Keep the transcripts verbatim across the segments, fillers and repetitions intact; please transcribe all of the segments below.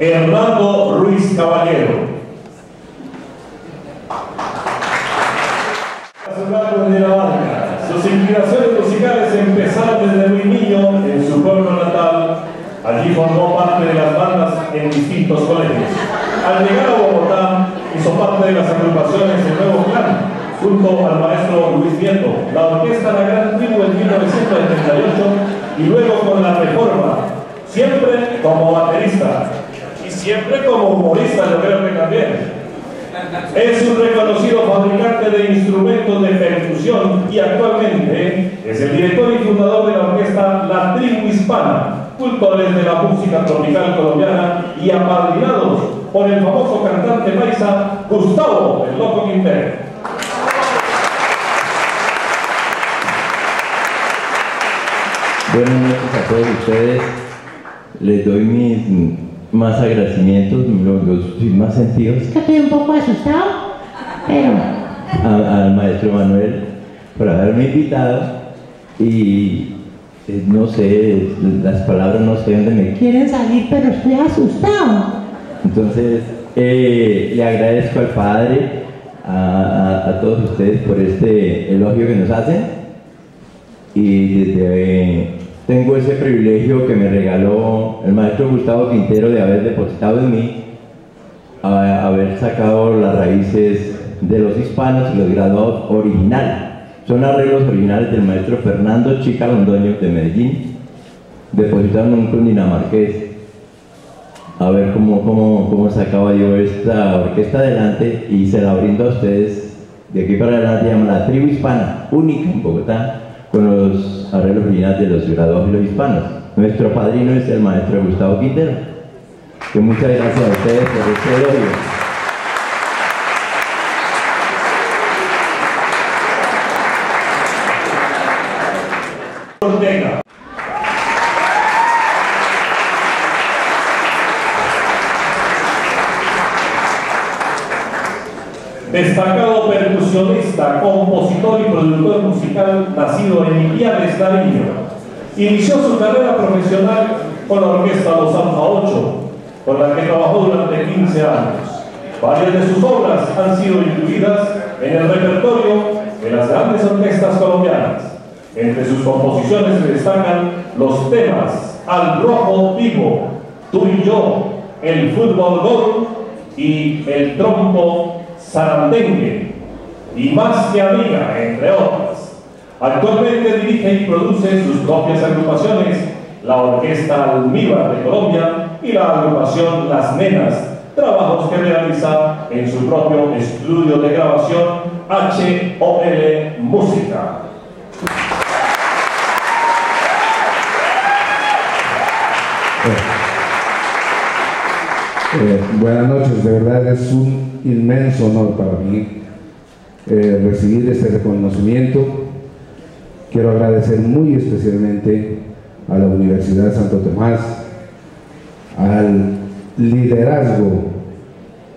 Hernando Ruiz Caballero. De la Barca. Sus inspiraciones musicales empezaron desde muy niño en su pueblo natal. Allí formó parte de las bandas en distintos colegios. Al llegar a Bogotá, hizo parte de las agrupaciones del Nuevo Plan, junto al maestro Luis Nieto, la orquesta La Gran Tribu en mil novecientos setenta y ocho y luego con La Reforma, siempre como baterista y siempre como humorista, yo creo que también. Es un reconocido fabricante de instrumentos de percusión y actualmente es el director y fundador de la orquesta La Tribu Hispana, cultores de la música tropical colombiana y apadrinados por el famoso cantante paisa Gustavo el Loco Quintero. Buenas noches a todos ustedes, les doy mis más agradecimientos, los, los más sentidos. Estoy un poco asustado, pero a, al maestro Manuel por haberme invitado y eh, no sé, las palabras no sé dónde me quieren salir, pero estoy asustado. Entonces eh, le agradezco al Padre, a, a, a todos ustedes por este elogio que nos hacen y desde eh, tengo ese privilegio que me regaló el maestro Gustavo Quintero de haber depositado en mí, a haber sacado las raíces de los hispanos y los graduados originales. Son arreglos originales del maestro Fernando Chica Londoño de Medellín, depositado en un cundinamarqués. A ver cómo, cómo, cómo sacaba yo esta orquesta adelante y se la brindo a ustedes. De aquí para adelante se llama La Tribu Hispana, única en Bogotá, con los arreglos originales de los graduados y los hispanos. Nuestro padrino es el maestro Gustavo Quintero. Que muchas gracias a ustedes por este elogio. Ortega. Destacado percusionista, compositor y productor musical nacido en Ipiales, Nariño. Inició su carrera profesional con la orquesta Los Alfa ocho, con la que trabajó durante quince años. Varias de sus obras han sido incluidas en el repertorio de las grandes orquestas colombianas. Entre sus composiciones se destacan los temas Al Rojo Vivo, Tú y Yo, El Fútbol Gol y El Trompo, Sarandengue y Más que Amiga, entre otras. Actualmente dirige y produce sus propias agrupaciones, la Orquesta Almíbar de Colombia y la agrupación Las Nenas, trabajos que realiza en su propio estudio de grabación H O L Música. Eh, buenas noches, de verdad es un inmenso honor para mí eh, recibir este reconocimiento. Quiero agradecer muy especialmente a la Universidad Santo Tomás, al liderazgo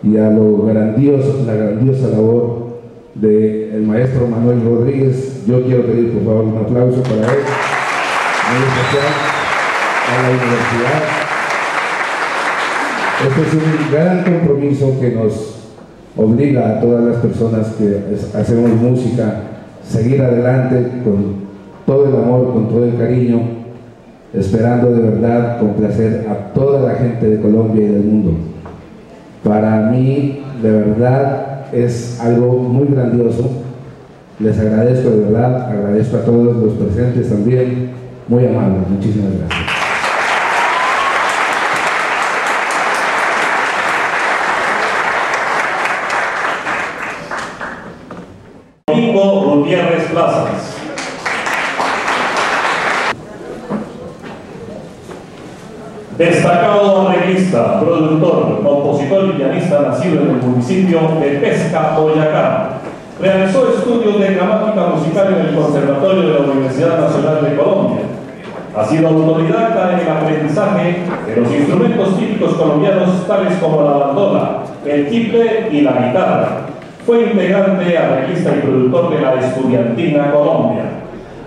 y a lo grandioso, la grandiosa labor del maestro Manuel Rodríguez. Yo quiero pedir por favor un aplauso para él, muy especial a la universidad. Este es un gran compromiso que nos obliga a todas las personas que hacemos música seguir adelante con todo el amor, con todo el cariño, esperando de verdad complacer a toda la gente de Colombia y del mundo. Para mí, de verdad, es algo muy grandioso. Les agradezco de verdad, agradezco a todos los presentes también, muy amables, muchísimas gracias. Plazas. Destacado arreglista, productor, compositor y pianista nacido en el municipio de Pesca, Boyacá. Realizó estudios de gramática musical en el Conservatorio de la Universidad Nacional de Colombia. Ha sido autodidacta en el aprendizaje de los instrumentos típicos colombianos tales como la bandola, el tiple y la guitarra. Fue integrante, arreglista y productor de la Estudiantina Colombia.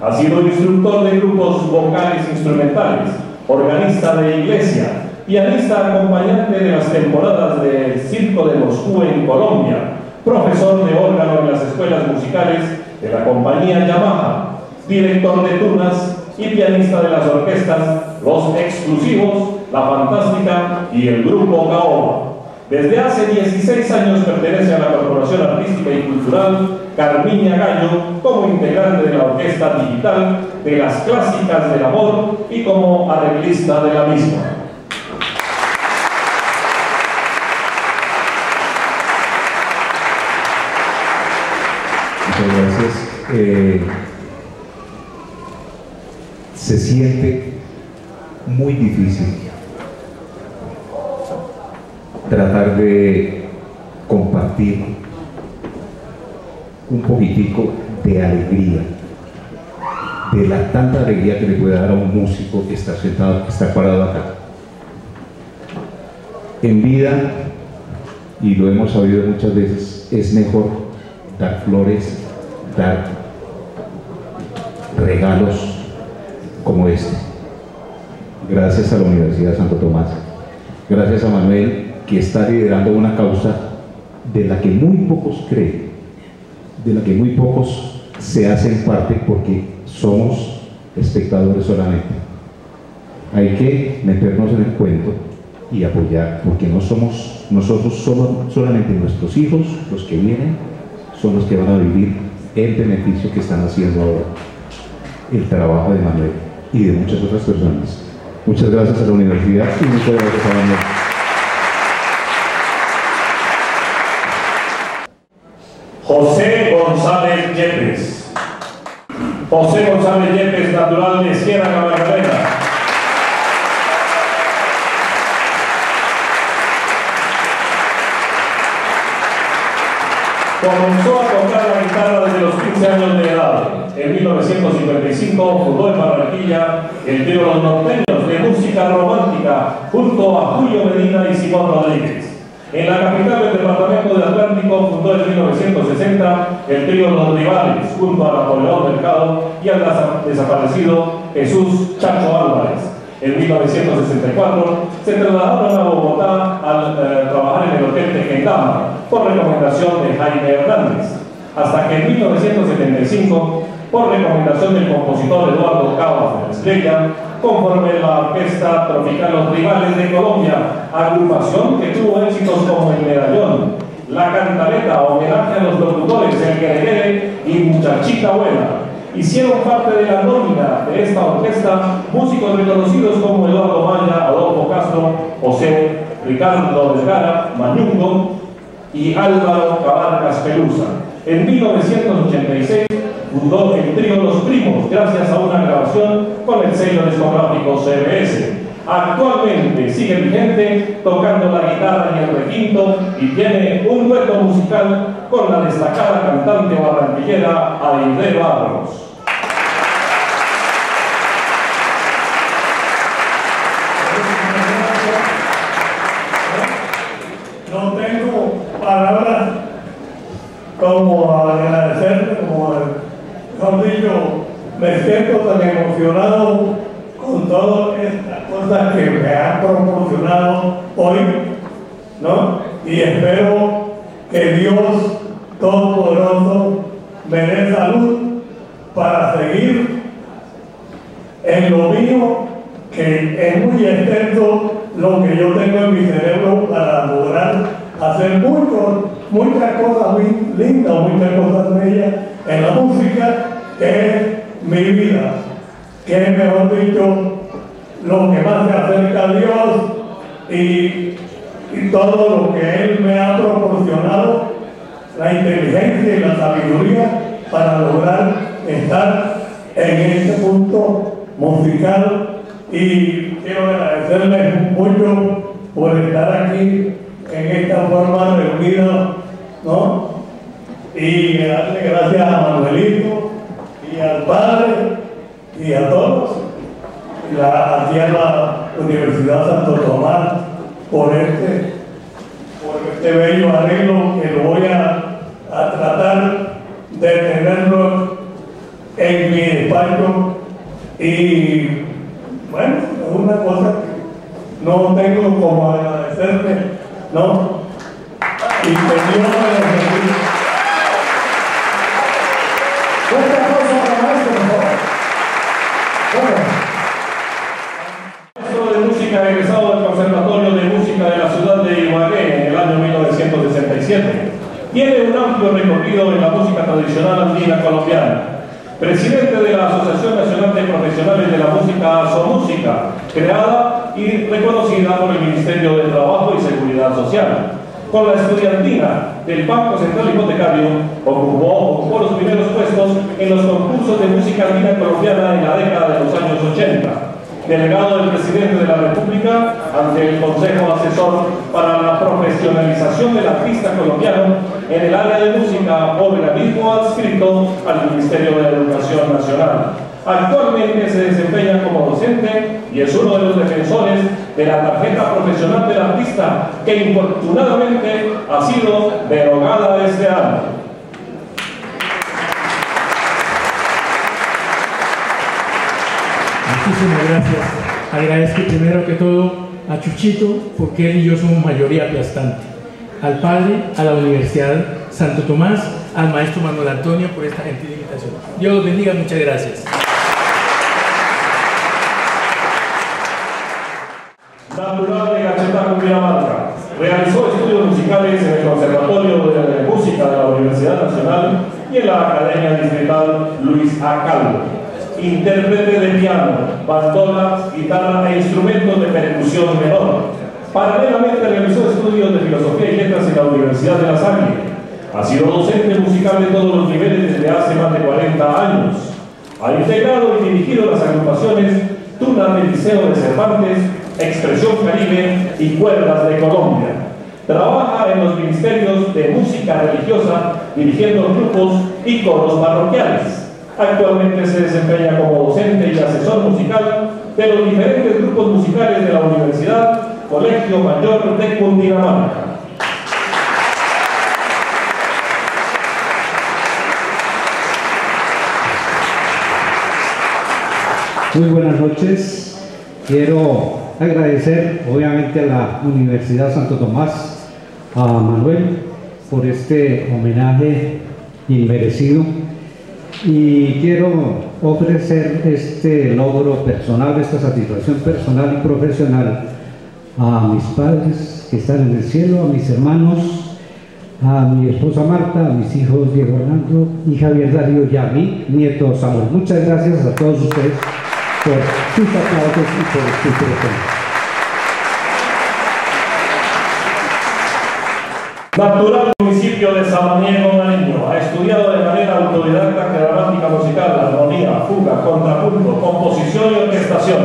Ha sido instructor de grupos vocales instrumentales, organista de iglesia, pianista acompañante de las temporadas del Circo de Moscú en Colombia, profesor de órgano en las escuelas musicales de la compañía Yamaha, director de tunas y pianista de las orquestas Los Exclusivos, La Fantástica y el Grupo Gaoba. Desde hace dieciséis años pertenece a la Corporación Artística y Cultural Carmiña Gallo como integrante de la Orquesta Digital de las Clásicas del Amor y como arreglista de la misma. Muchas gracias. Eh, se siente muy difícil tratar de compartir un poquitico de alegría, de la tanta alegría que le puede dar a un músico que está sentado, que está parado acá. En vida, y lo hemos sabido muchas veces, es mejor dar flores, dar regalos como este. Gracias a la Universidad Santo Tomás, gracias a Manuel, que está liderando una causa de la que muy pocos creen, de la que muy pocos se hacen parte porque somos espectadores solamente. Hay que meternos en el cuento y apoyar, porque no somos nosotros somos solamente nuestros hijos, los que vienen, son los que van a vivir el beneficio que están haciendo ahora, el trabajo de Manuel y de muchas otras personas. Muchas gracias a la universidad y muchas gracias a Manuel. José González Yepes. José González Yepes, natural de Sierra Caballera. Comenzó a tocar la guitarra desde los quince años de edad. En mil novecientos cincuenta y cinco fundó en Barranquilla el trío Los Norteños de Música Romántica junto a Julio Medina y Simón Rodríguez. En la capital del departamento del Atlántico fundó en mil novecientos sesenta el trío Los Rivales, junto a Napoleón Mercado y al desaparecido Jesús Chacho Álvarez. En mil novecientos sesenta y cuatro se trasladaron a Bogotá al eh, trabajar en el Hotel Tequendama, por recomendación de Jaime Hernández, hasta que en mil novecientos setenta y cinco, por recomendación del compositor Eduardo Cava Estrella, conforme la orquesta tropical Los Rivales de Colombia, agrupación que tuvo éxitos como El Medallón, La Cantaleta, Homenaje a los Locutores, El Querere y Muchachita Buena. Hicieron parte de la nómina de esta orquesta músicos reconocidos como Eduardo Maya, Adolfo Castro, José Ricardo Vergara, Mañungo y Álvaro Cabarcas Pelusa. En mil novecientos ochenta y seis fundó el trío Los Primos, gracias a una grabación con el sello discográfico C B S. Actualmente sigue vigente tocando la guitarra y el requinto y tiene un dueto musical con la destacada cantante barranquillera Aide Barros. No tengo palabras como agradecer, como no digo, me siento tan emocionado con todas estas cosas que me han proporcionado hoy, ¿no? Y espero que Dios Todopoderoso me dé salud para seguir en lo mío, que es muy extenso lo que yo tengo en mi cerebro para lograr hacer mucho, muchas cosas muy lindas, muchas cosas bellas en la música, que es mi vida, que es, mejor dicho, lo que más me acerca a Dios y, y todo lo que Él me ha proporcionado, la inteligencia y la sabiduría para lograr estar en este punto musical. Y quiero agradecerles mucho por estar aquí en esta forma reunida, ¿no? Y darle gracias a Manuelito y al padre y a todos, la, aquí a la Universidad Santo Tomás, por este, por este bello arreglo que lo voy a, a tratar de tenerlo en mi despacho. Y bueno, es una cosa que no tengo Interior de los Rivales. Otra cosa para más, por favor. Profesor de música egresado del Conservatorio de Música de la ciudad de Ibagué en el año mil novecientos sesenta y siete. Tiene un amplio recorrido en la música tradicional andina colombiana. Presidente de la Asociación Nacional de Profesionales de la Música, A S O Música, creada y reconocida por el Ministerio de Trabajo y Seguridad Social. Con la Estudiantina del Banco Central Hipotecario, ocupó, ocupó los primeros puestos en los concursos de música andina colombiana en la década de los años ochenta. Delegado del Presidente de la República ante el Consejo Asesor para la Profesionalización del Artista Colombiano en el área de música, organismo adscrito al Ministerio de Educación Nacional. Actualmente se desempeña como docente y es uno de los defensores de la tarjeta profesional del artista, que infortunadamente ha sido derogada este año. Muchísimas gracias. Agradezco primero que todo a Chuchito, porque él y yo somos mayoría aplastante. Al padre, a la Universidad Santo Tomás, al maestro Manuel Antonio por esta gentil invitación. Dios los bendiga, muchas gracias. Natural de Gachetá, Cundinamarca, realizó estudios musicales en el Conservatorio de la Música de la Universidad Nacional y en la Academia Distrital Luis A. Calvo. Intérprete de piano, bandola, guitarra e instrumentos de percusión menor. Paralelamente realizó estudios de filosofía y letras en la Universidad de La Salle. Ha sido docente musical de todos los niveles desde hace más de cuarenta años. Ha integrado y dirigido las agrupaciones Tuna del Liceo de Cervantes, Expresión Caribe y Cuerdas de Colombia. Trabaja en los ministerios de música religiosa, dirigiendo grupos y coros parroquiales. Actualmente se desempeña como docente y asesor musical de los diferentes grupos musicales de la Universidad Colegio Mayor de Cundinamarca. Muy buenas noches. Quiero agradecer obviamente a la Universidad Santo Tomás, a Manuel, por este homenaje inmerecido. Y quiero ofrecer este logro personal, esta satisfacción personal y profesional a mis padres que están en el cielo, a mis hermanos, a mi esposa Marta, a mis hijos Diego Hernando y Javier Darío y a mi nieto Samuel. Muchas gracias a todos ustedes por sus aplausos y por su presencia. Natural del municipio de Samaniego, Nariño, ha estudiado de manera autodidacta gramática musical, armonía, fuga, contrapunto, composición y orquestación.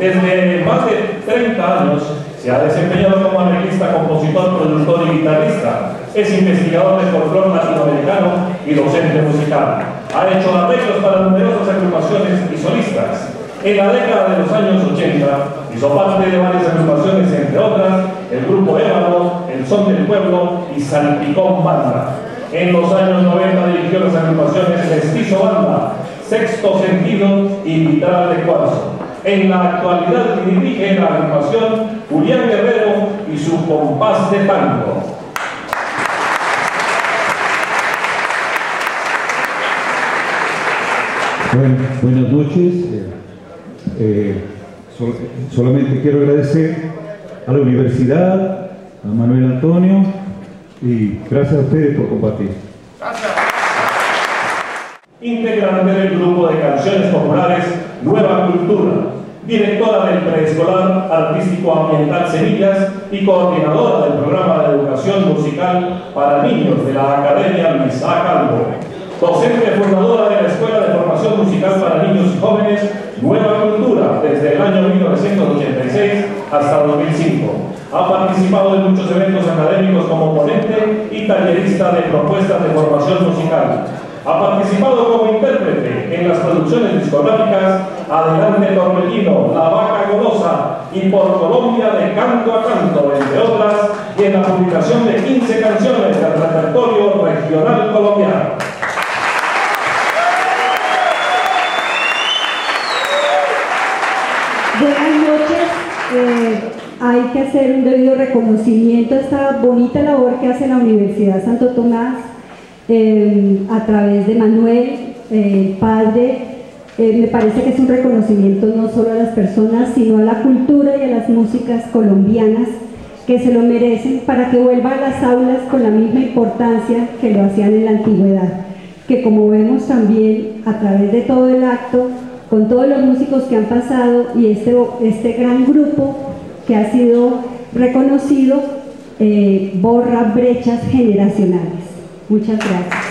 Desde más de treinta años se ha desempeñado como arreglista, compositor, productor y guitarrista. Es investigador de folclore latinoamericano y docente musical. Ha hecho arreglos para numerosas agrupaciones y solistas. En la década de los años ochenta hizo parte de varias agrupaciones, entre otras el Grupo Ébano, el Son del Pueblo y Salpicón Banda. En los años noventa dirigió las agrupaciones Mestizo Banda, Sexto Sentido y Vitral de Cuarzo. En la actualidad dirige la agrupación Julián Guerrero y su Compás de Tango. Bueno, buenas noches. Eh, sol, solamente quiero agradecer a la universidad, a Manuel Antonio, y gracias a ustedes por compartir. Gracias. Integrante del grupo de canciones populares Nueva Cultura, directora del preescolar artístico ambiental Semillas y coordinadora del programa de educación musical para niños de la Academia Luis A. Calvo. Docente fundadora de la Escuela de Formación Musical para Niños y Jóvenes Nueva Cultura desde el año mil novecientos ochenta y seis hasta dos mil cinco. Ha participado en muchos eventos académicos como ponente y tallerista de propuestas de formación musical. Ha participado como intérprete en las producciones discográficas Adelante Torbellino, La Vaca Golosa y Por Colombia de Canto a Canto, entre otras, y en la publicación de quince canciones del repertorio regional colombiano. Buenas noches, eh, hay que hacer un debido reconocimiento a esta bonita labor que hace la Universidad Santo Tomás eh, a través de Manuel, eh, padre. Eh, me parece que es un reconocimiento no solo a las personas, sino a la cultura y a las músicas colombianas que se lo merecen, para que vuelva a las aulas con la misma importancia que lo hacían en la antigüedad, que como vemos también a través de todo el acto, con todos los músicos que han pasado y este, este gran grupo que ha sido reconocido, eh, borra brechas generacionales. Muchas gracias.